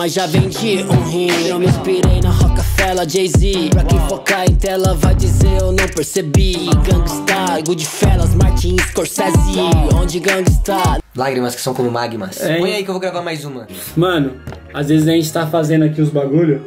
mas já vendi um rim. Eu me inspirei na Rocafela, Jay-Z. Pra quem focar em tela vai dizer eu não percebi. Gangsta, Goodfellas, Martin Scorsese. Onde gangsta? Lágrimas que são como magmas. Põe aí que eu vou gravar mais uma. Mano, às vezes a gente tá fazendo aqui uns bagulho,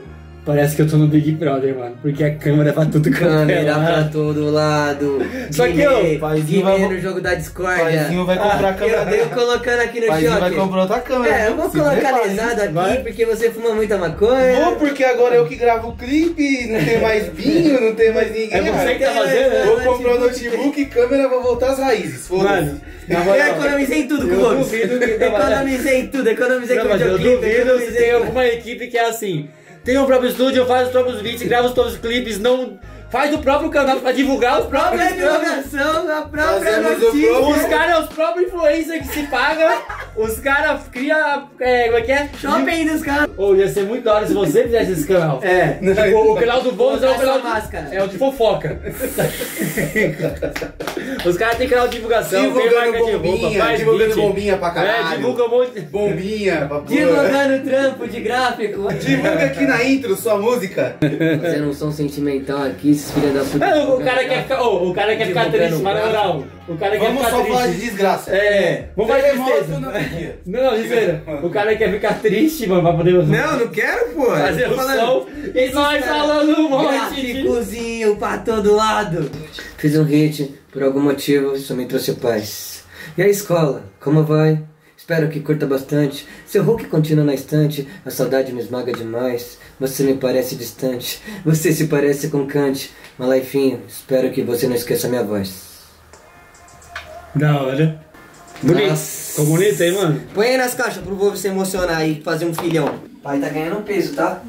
parece que eu tô no Big Brother, mano. Porque a câmera pra tudo canto. Câmera pra todo lado. Só que eu... Paizinho vai no jogo da Discordia. Paizinho vai comprar a câmera. Eu colocando aqui no Paizinho vai comprar outra câmera. É, eu vou colocar lesada aqui, vai. Porque você fuma muita maconha. Vou, porque agora eu que gravo o clipe. Não tem mais vinho, não tem mais ninguém. É você que tá fazendo? Vou comprar o notebook e câmera, vou voltar às raízes. Foda-se. Eu economizei tudo com o Bônus. Economizei tudo, economizei com o videoclipe. Eu duvido se tem alguma equipe que é assim... Tem o próprio estúdio, faz os próprios vídeos, grava os próprios clipes, não... Faz o próprio canal pra divulgar os próprios... A própria divulgação, a própria notícia... Os caras, os próprios influencers que se pagam, os caras criam... como é que é? Shopping dos caras... Ou ia ser muito da hora se você fizesse esse canal. É. Não, tipo, não, o canal do Bônus é o canal de... É o de fofoca. Os caras têm canal de divulgação, divulgando bombinha, de roupa, divulgando beat, bombinha pra caralho. É, divulga um monte... Bombinha pra porra. Divulgando trampo de gráfico. Divulga aqui na intro sua música. Fazendo um som sentimental aqui. É, o cara quer ficar, oh, o cara quer ficar triste, mas na moral, o cara quer ficar triste. Vamos só falar de desgraça. É, vamos falar de tristeza. Não, ligeira. O cara quer ficar triste, mano, pra poder... Não, não quero, pô. Fazer o som e nós falando um monte de... Gráficozinho pra todo lado. Fiz um hit, por algum motivo, isso me trouxe paz. E a escola, como vai? Espero que curta bastante. Seu Hulk continua na estante. A saudade me esmaga demais. Você me parece distante. Você se parece com Kant. Malaifinho, espero que você não esqueça minha voz. Da hora. Bonito. Ficou bonito, hein, mano? Põe aí nas caixas pro povo se emocionar e fazer um filhão. Pai tá ganhando peso, tá?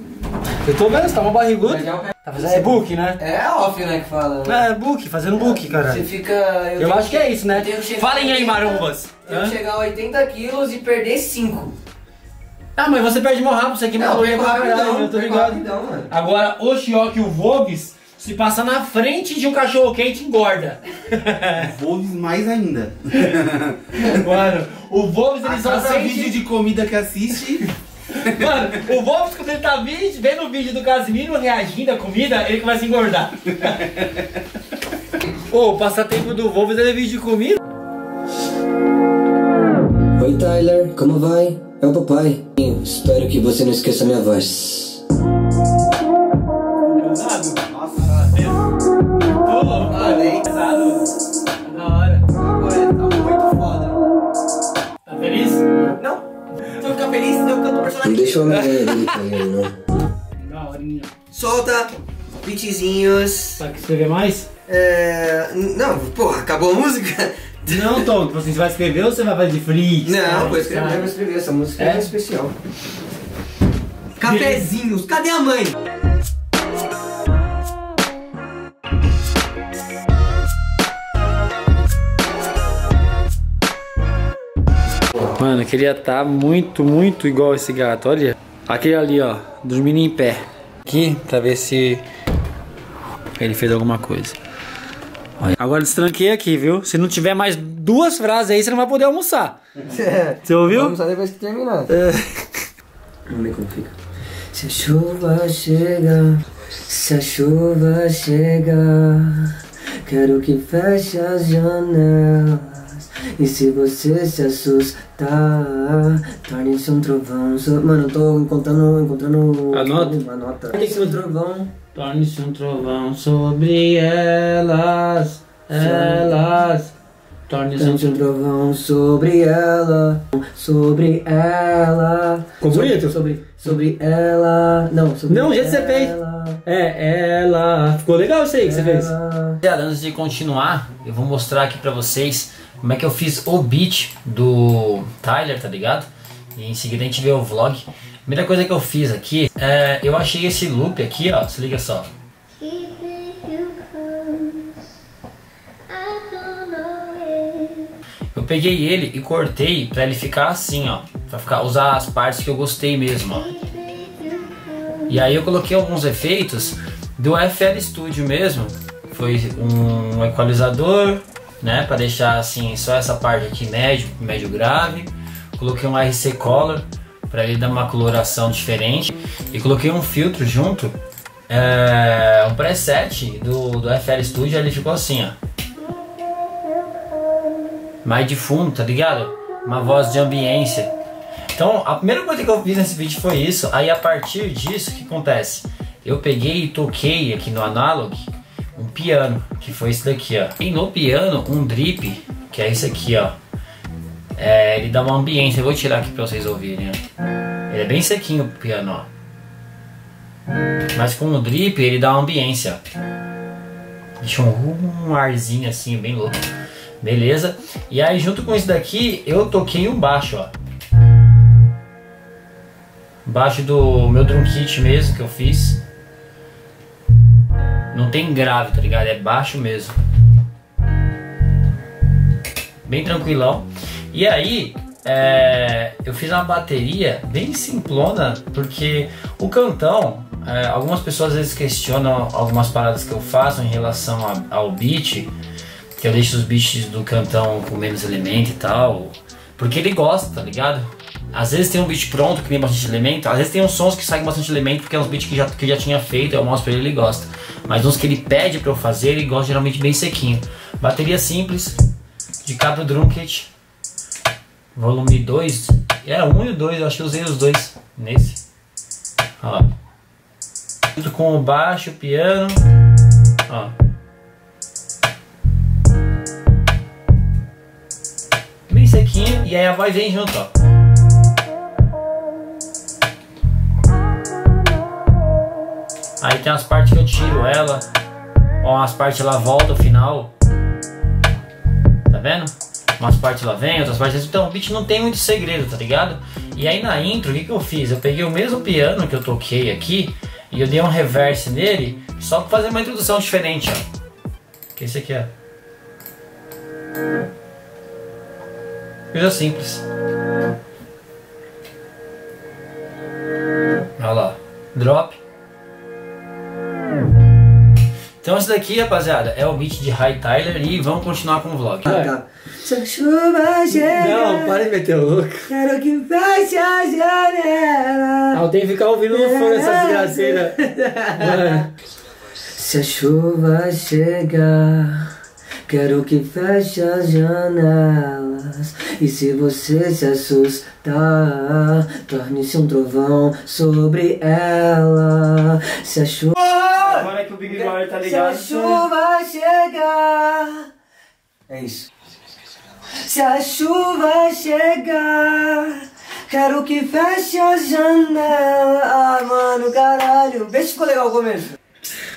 Eu tô vendo, você tá uma barriguda. Tá fazendo book, né? É off, né, que fala. Né? É, book, fazendo book, cara. Você fica... Eu acho que é isso, né? Falem aí, marombas. Eu chegar a 80 quilos e perder 5. Ah, mas você perde mó rápido, isso aqui não é rapidão, eu tô ligado. Mano. Agora, o Chioque e o Vogue, se passar na frente de um cachorro quente, engorda. O Vogue mais ainda. Mano, o Vogue, ele só sente... vídeo de comida que assiste... Mano, o Vogue, quando ele tá vendo o vídeo do Casimiro reagindo à comida, ele começa a engordar. Pô, o passatempo do Vogue é vídeo de comida? Oi, Tyler, como vai? É o papai. Espero que você não esqueça minha voz. Pesado. Nossa, pesado. Da hora. Agora tá muito foda. Tá feliz? Não. Se eu ficar feliz, eu canto o personagem. Deixa eu ver ali, da horinha. Solta, beatzinhos. Pra que você vê mais? Não, porra, acabou a música? Não, Tom, você vai escrever ou você vai fazer de free? Não, vou escrever, eu vou escrever. Essa música é especial. Cafezinhos, cadê a mãe? Mano, eu queria estar muito, muito igual esse gato, olha. Aquele ali, ó, dormindo em pé. Aqui, pra ver se ele fez alguma coisa. Agora destranquei aqui, viu? Se não tiver mais duas frases aí, você não vai poder almoçar. É. Você ouviu? Vamos almoçar depois que terminar. É. Vamos ver como fica. Se a chuva chega, se a chuva chega, quero que feche as janelas. E se você se assustar, torne-se um trovão. Mano, eu tô encontrando anota. Uma nota. Torne-se um trovão. Torne-se um trovão sobre elas, elas. Torne-se um trovão sobre ela, sobre ela. Ficou bonito? Sobre ela. Não, sobre ela. Não, o jeito que você fez. É, ela. Ficou legal isso aí que você fez. Antes de continuar, eu vou mostrar aqui pra vocês como é que eu fiz o beat do Tyler, tá ligado? E em seguida a gente vê o vlog. A primeira coisa que eu fiz aqui, eu achei esse loop aqui, ó, se liga só. Eu peguei ele e cortei pra ele ficar assim, ó, pra usar as partes que eu gostei mesmo, ó. E aí eu coloquei alguns efeitos do FL Studio mesmo. Foi um equalizador, né, pra deixar assim, só essa parte aqui médio grave. Coloquei um RC Color para ele dar uma coloração diferente. E coloquei um filtro junto, um preset do FL Studio, ele ficou assim, ó. Mais de fundo, tá ligado? Uma voz de ambiência. Então, a primeira coisa que eu fiz nesse vídeo foi isso. Aí, a partir disso, o que acontece? Eu peguei e toquei aqui no analog um piano, que foi esse daqui, ó. E no piano, um drip, que é esse aqui, ó. É, ele dá uma ambiência. Eu vou tirar aqui pra vocês ouvirem, ó. Ele é bem sequinho, o piano, ó. Mas com o drip, ele dá uma ambiência, ó. Deixa um arzinho assim, bem louco. Beleza? E aí, junto com isso daqui, eu toquei um baixo, ó. Baixo do meu drum kit mesmo, que eu fiz. Não tem grave, tá ligado? É baixo mesmo. Bem tranquilão. E aí, eu fiz uma bateria bem simplona, porque o cantão... algumas pessoas às vezes questionam algumas paradas que eu faço em relação ao beat... Eu deixo os beats do cantão com menos elemento e tal, porque ele gosta, tá ligado? Às vezes tem um beat pronto que tem bastante elemento, às vezes tem uns sons que saem bastante elemento, porque é uns beats que eu já tinha feito, eu mostro pra ele, ele gosta. Mas uns que ele pede pra eu fazer, ele gosta geralmente bem sequinho. Bateria simples, de Cabo drum kit, volume 2, era 1 e o 2, eu acho que eu usei os dois nesse. Olha lá. Tudo com o baixo, o piano, ó. Sequinho, e aí a voz vem junto, ó. Aí tem as partes que eu tiro ela, ó, as partes ela volta ao final, tá vendo? Umas partes ela vem, outras partes... Então o beat não tem muito segredo, tá ligado? E aí na intro, o que eu fiz? Eu peguei o mesmo piano que eu toquei aqui e eu dei um reverse nele, só pra fazer uma introdução diferente, ó. Que esse aqui, ó. Coisa simples. Olha lá. Drop. Então esse daqui, rapaziada, é o beat de High Tyler e vamos continuar com o vlog. Ah, tá. Só chuva chega. Não, para de meter o louco. Quero que feche a janela. Alguém tem que ficar ouvindo no fone essa desgraceira. Se a chuva chegar, quero que feche as janelas. E se você se assustar, torne-se um trovão sobre ela. Se a chuva... Agora é que o Big Brother tá ligado. Se a chuva chegar... É isso. Se a chuva chegar, quero que feche as janelas. Ah, mano, caralho. Vê se ficou legal o começo.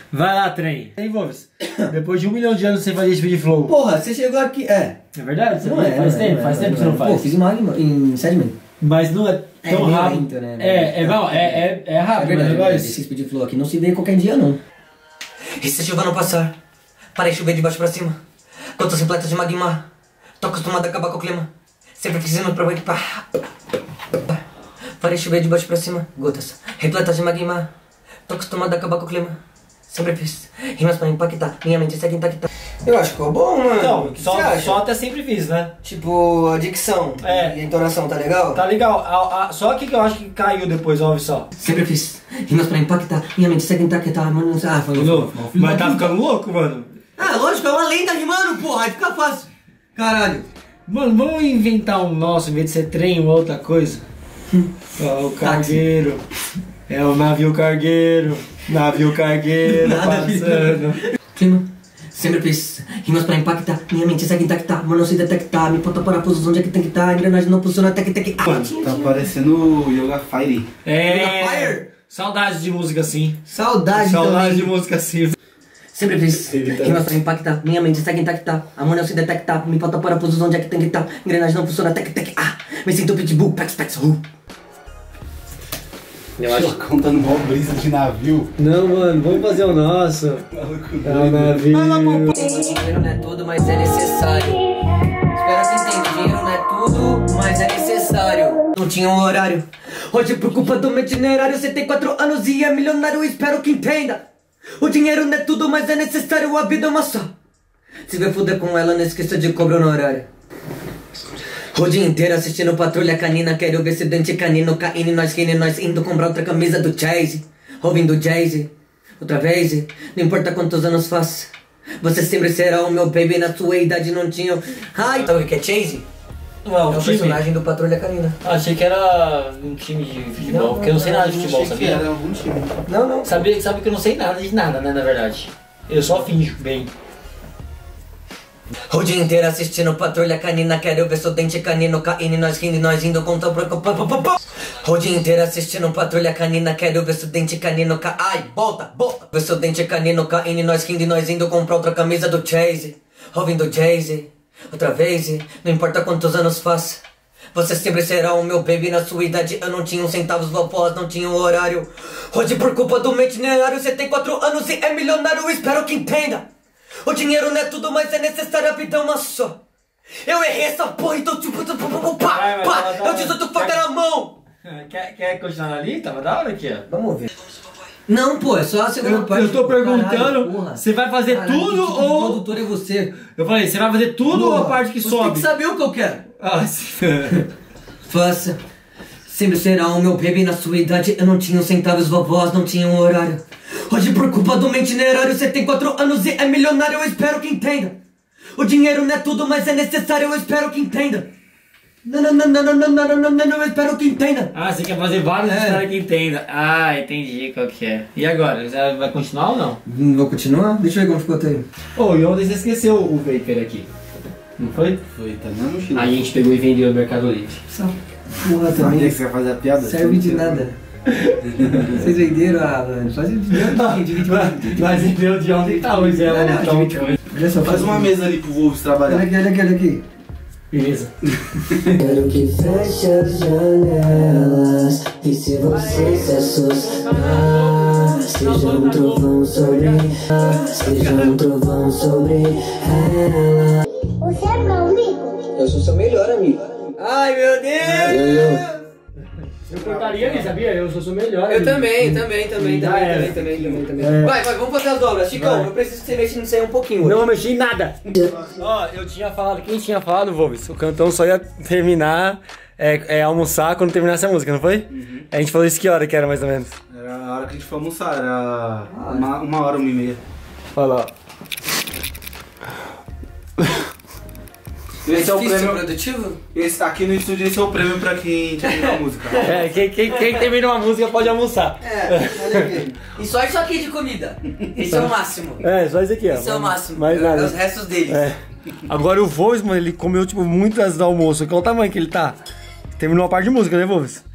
Vai lá, trem. Envolve-se. Depois de 1 milhão de anos você faz esse vídeo flow. Porra, você chegou aqui. É. É verdade? Você não é, faz tempo que você não faz. Pô, fiz uma em Sediment. Mas não é tão rápido. Lento, né? É rápido. É verdade, mas esse speed flow aqui não se vê qualquer dia, não. E se a chuva não passar? Parei de chover de baixo pra cima. Quantas repletas de magma? Tô acostumado a acabar com o clima. Sempre precisando pra equipar. Parei de chover de baixo pra cima. Gotas. Repletas de magma. Tô acostumado a acabar com o clima. Sempre fiz rimas pra impactar, minha mente segue intacta. Eu acho que ficou bom, mano. Então, só até sempre fiz, né? Tipo, a dicção e a entonação, tá legal? Tá legal, só aqui que eu acho que caiu depois, ouve só. Sempre fiz rimas pra impactar, minha mente segue intacta, mano. Ah, falou. Mas tá ficando louco, mano? Ah, lógico, é uma lenda rimando, porra, aí fica fácil. Caralho. Mano, vamos inventar um nosso, em vez de ser trem ou outra coisa. Ó, o cargueiro. É o navio cargueiro. Navio cargueiro passando. Clima, sempre fiz rimas pra impactar, minha mente segue intacta, mas não sei detectar, me bota parafusos onde é que tem que estar, engrenagem não funciona, tec. Mano, tá parecendo o Yoga Fire. Yoga Fire? Saudades de música assim. Saudades de música assim. Sempre fiz rimas pra impactar, minha mente segue intacta, amor não se detecta, me bota parafusos onde é que tem que estar, engrenagem não funciona, tec. Ah, me sinto pitbull, pex, ru. Eu acho que contando mal brisa de navio. Não, mano, vamos fazer o nosso. É o navio. Dinheiro não é tudo, mas é necessário. Espero que entenda. Dinheiro não é tudo, mas é necessário. Não tinha um horário. Hoje por culpa do meu itinerário, você tem 4 anos e é milionário. Espero que entenda. O dinheiro não é tudo, mas é necessário. A vida é uma só. Se vai foder com ela, não esqueça de cobrar no horário. O dia inteiro assistindo Patrulha Canina. Quero ver sedente canino caindo. Nós indo comprar outra camisa do Chase. Ouvindo Jay-Z outra vez. Não importa quantos anos faça, você sempre será o meu baby. Na sua idade não tinha. Ai, sabe o que é Chase? Não, é o personagem do Patrulha Canina. Ah, achei que era um time de futebol, não, porque eu não sei nada de futebol, sabia? Era algum time. Não, não. Sabe que eu não sei nada de nada, né, na verdade. Eu só finjo bem. O dia inteiro assistindo Patrulha Canina. Quero ver seu dente canino caindo. Nós rindo, nós indo contra o branco. O dia inteiro assistindo Patrulha Canina. Quero ver seu dente canino caindo. Ai, bota! Ver seu dente canino caindo. Nós rindo, nós indo comprar outra camisa do Chase. Ouvindo Jay-Z outra vez, não importa quantos anos faça, você sempre será o meu baby. Na sua idade eu não tinha um centavo, sua voz não tinha um horário. Hoje por culpa do meu itinerário, você tem 4 anos e é milionário. Espero que entenda, o dinheiro não é tudo, mas é necessário. A vida é uma só. Eu errei essa porra, então tipo pá, eu te dou faca na mão. Quer continuar na lista? Tava da hora aqui, ó. Vamos ver. Não, pô, é só a segunda parte. Eu tô perguntando, você vai fazer tudo ou... O produtor é você. Eu falei, você vai fazer tudo ou a parte que sobe? Você tem que saber o que eu quero. Ah, faça. Sempre será o meu baby. Na sua idade eu não tinha um centavo, sua voz não tinha um horário. Hoje por culpa do meu itinerário, você tem 4 anos e é milionário. Eu espero que entenda, o dinheiro não é tudo, mas é necessário. Eu espero que entenda. Não, eu espero que entenda. Ah, você quer fazer vários, espero que entenda. Ah, entendi qual que é. E agora, vai continuar ou não? Não vou continuar? Deixa eu ver como ficou até aí. Ô, e ontem você esqueceu o vapor aqui, não foi? Foi, tá na mochila. Aí a gente pegou e vendeu no Mercado Livre. Só porra também. Você quer fazer a piada? Serve de nada. Vocês venderam a... Faz o dinheiro de... Mas vendeu de ontem tá hoje, olha só. Faz uma mesa ali pro Wolves trabalhar. Olha aqui. Beleza. Quero que feche as janelas e se você se assustar, seja um trovão sobre ela. Você é meu amigo? Eu sou seu melhor amigo. Ai, meu Deus! Eu cortaria ali, sabia? Eu sou seu melhor. Eu também. Vai, vamos fazer as dobras. Chicão, eu preciso que você mexa nisso aí um pouquinho hoje. Não mexi em nada. Ó, eu tinha falado, quem tinha falado, Voves? O Cantão só ia terminar, almoçar quando terminasse a música, não foi? Uhum. A gente falou isso que hora que era mais ou menos? Era a hora que a gente foi almoçar, era uma hora e meia. Olha lá. Esse é o prêmio produtivo? Esse, aqui no estúdio, esse é o prêmio pra quem terminou a música. É, quem terminou uma música pode almoçar. É, olha aqui. E só isso aqui de comida. Isso é o máximo. É, só isso aqui, ó. Isso é o máximo. Mais nada. Os restos deles. É. Agora o Voves, mano, ele comeu, tipo, muito antes do almoço. Qual o tamanho que ele tá? Terminou a parte de música, né, Voves?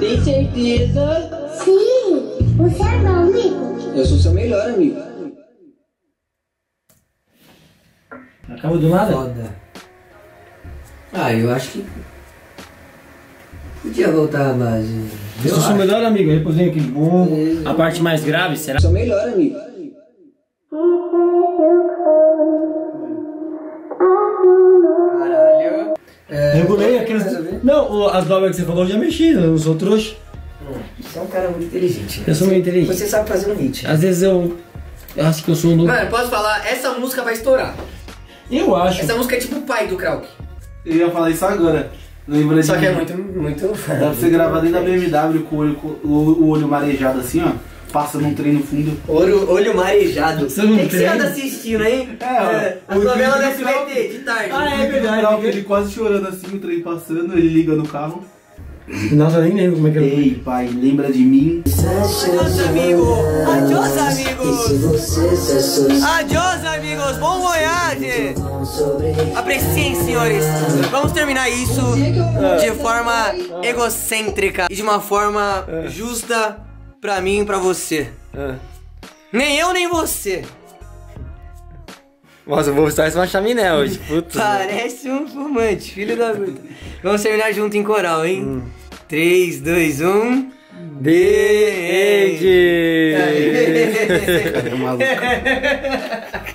Tem certeza? Sim, você é meu amigo. Eu sou seu melhor amigo. Acabou do nada? Foda. Ah, eu acho que podia voltar à base. Eu sou o melhor amigo, reposinho aqui de bom. A parte mais grave, será? Sou o melhor amigo. Caralho. Regulei aqueles... Não, as dobras que você falou eu já mexi, eu não sou trouxa. Você é um cara muito inteligente. Né? Eu sou muito inteligente. Você sabe fazer um hit. Às vezes eu acho que eu sou um louco. Mano, posso falar? Essa música vai estourar. Eu acho. Essa música é tipo o pai do Krauk. Eu ia falar isso agora. Lembrei só que é muito. Dá pra você gravar dentro da BMW com o olho marejado assim, ó. Passando um trem no fundo. Olho marejado. Você não tem? Que você anda assistindo, hein? É, ó. A novela do SBT, de tarde. Ah, é verdade. Ele quase chorando assim, o trem passando, ele liga no carro. Nossa, eu nem lembro como é que era. Ei, pai, lembra de mim? Adiós, amigos! Bom voyage! Apreciem, senhores! Vamos terminar isso de forma egocêntrica e de uma forma justa pra mim e pra você. Nem eu, nem você. Nossa, eu vou estar uma chaminé hoje, puto. Parece um fumante, filho da puta. Vamos terminar junto em coral, hein? 3, 2, 1... Beijo! É maluco.